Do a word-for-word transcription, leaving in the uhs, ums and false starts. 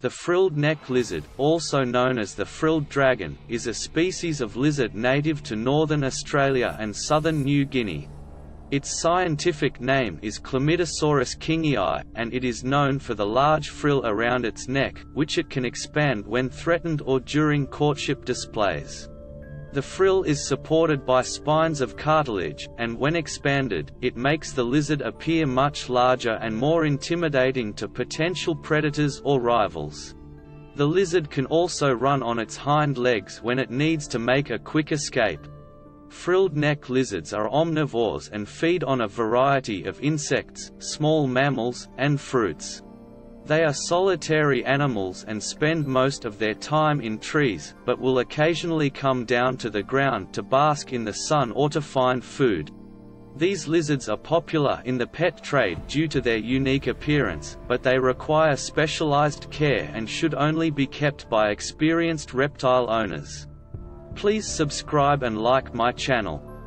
The frilled neck lizard, also known as the frilled dragon, is a species of lizard native to northern Australia and southern New Guinea. Its scientific name is Chlamydosaurus kingii, and it is known for the large frill around its neck, which it can expand when threatened or during courtship displays. The frill is supported by spines of cartilage, and when expanded, it makes the lizard appear much larger and more intimidating to potential predators or rivals. The lizard can also run on its hind legs when it needs to make a quick escape. Frilled neck lizards are omnivores and feed on a variety of insects, small mammals, and fruits. They are solitary animals and spend most of their time in trees, but will occasionally come down to the ground to bask in the sun or to find food. These lizards are popular in the pet trade due to their unique appearance, but they require specialized care and should only be kept by experienced reptile owners. Please subscribe and like my channel.